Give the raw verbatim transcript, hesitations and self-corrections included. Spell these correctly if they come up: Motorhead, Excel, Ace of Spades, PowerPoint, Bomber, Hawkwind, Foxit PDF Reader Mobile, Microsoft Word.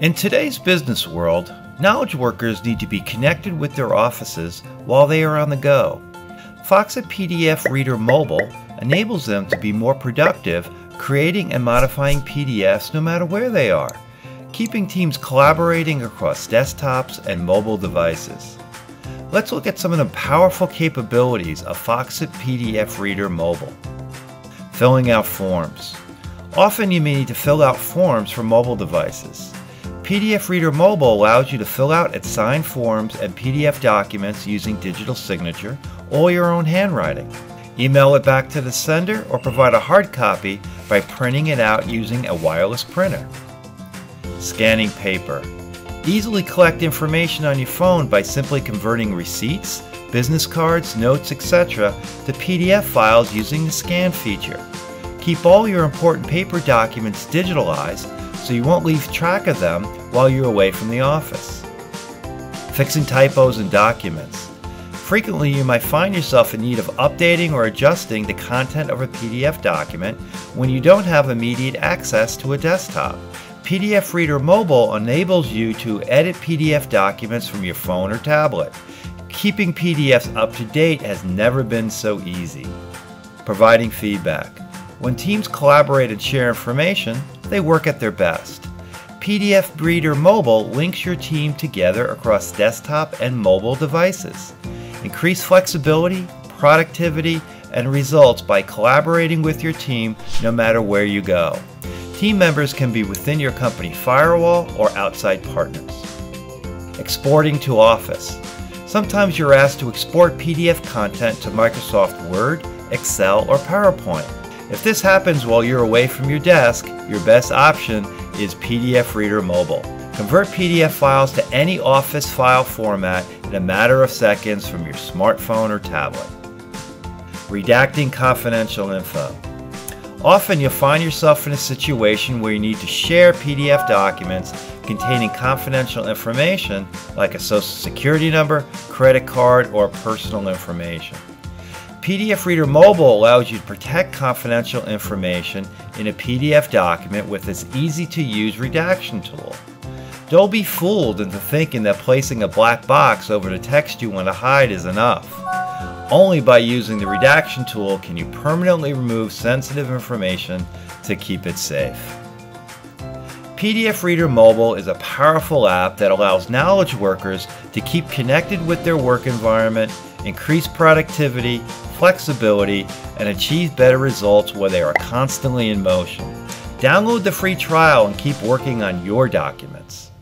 In today's business world, knowledge workers need to be connected with their offices while they are on the go. Foxit P D F Reader Mobile enables them to be more productive creating and modifying P D Fs no matter where they are, keeping teams collaborating across desktops and mobile devices. Let's look at some of the powerful capabilities of Foxit P D F Reader Mobile. Filling out forms. Often you may need to fill out forms for mobile devices. P D F Reader Mobile allows you to fill out and sign forms and P D F documents using digital signature or your own handwriting. Email it back to the sender or provide a hard copy by printing it out using a wireless printer. Scanning paper. Easily collect information on your phone by simply converting receipts, business cards, notes, et cetera to P D F files using the scan feature. Keep all your important paper documents digitalized so you won't lose track of them while you're away from the office. Fixing typos in documents. Frequently, you might find yourself in need of updating or adjusting the content of a P D F document when you don't have immediate access to a desktop. P D F Reader Mobile enables you to edit P D F documents from your phone or tablet. Keeping P D Fs up to date has never been so easy. Providing feedback. When teams collaborate and share information, they work at their best. P D F Reader Mobile links your team together across desktop and mobile devices. Increase flexibility, productivity, and results by collaborating with your team no matter where you go. Team members can be within your company firewall or outside partners. Exporting to Office. Sometimes you're asked to export P D F content to Microsoft Word, Excel, or PowerPoint. If this happens while you're away from your desk, your best option is P D F Reader Mobile. Convert P D F files to any office file format in a matter of seconds from your smartphone or tablet. Redacting confidential info. Often you'll find yourself in a situation where you need to share P D F documents containing confidential information like a social security number, credit card, or personal information. P D F Reader Mobile allows you to protect confidential information in a P D F document with its easy-to-use redaction tool. Don't be fooled into thinking that placing a black box over the text you want to hide is enough. Only by using the redaction tool can you permanently remove sensitive information to keep it safe. P D F Reader Mobile is a powerful app that allows knowledge workers to keep connected with their work environment, increase productivity, flexibility, and achieve better results where they are constantly in motion. Download the free trial and keep working on your documents.